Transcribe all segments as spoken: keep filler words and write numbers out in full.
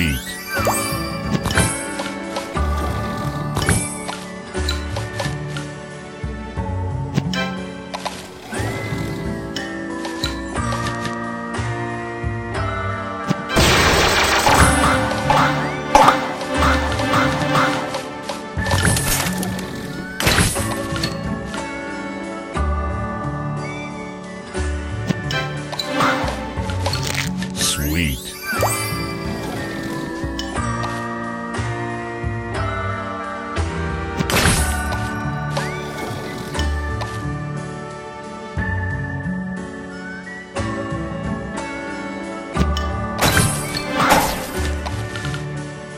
week.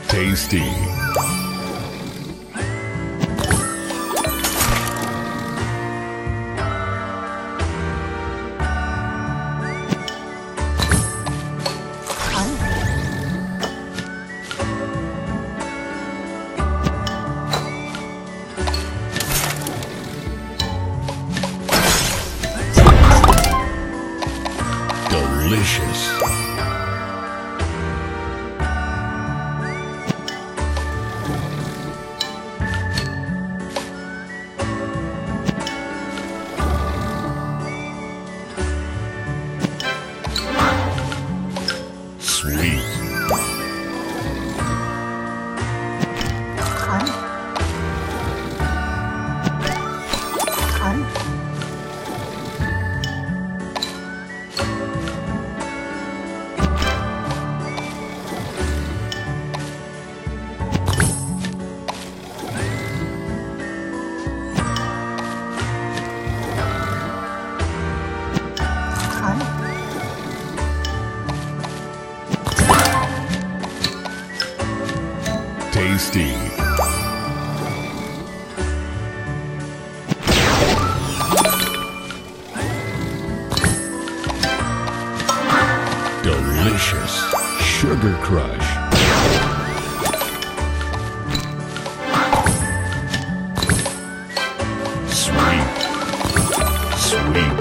Tasty. Delicious. Tasty. Delicious. Sugar Crush. Sweet. Sweet.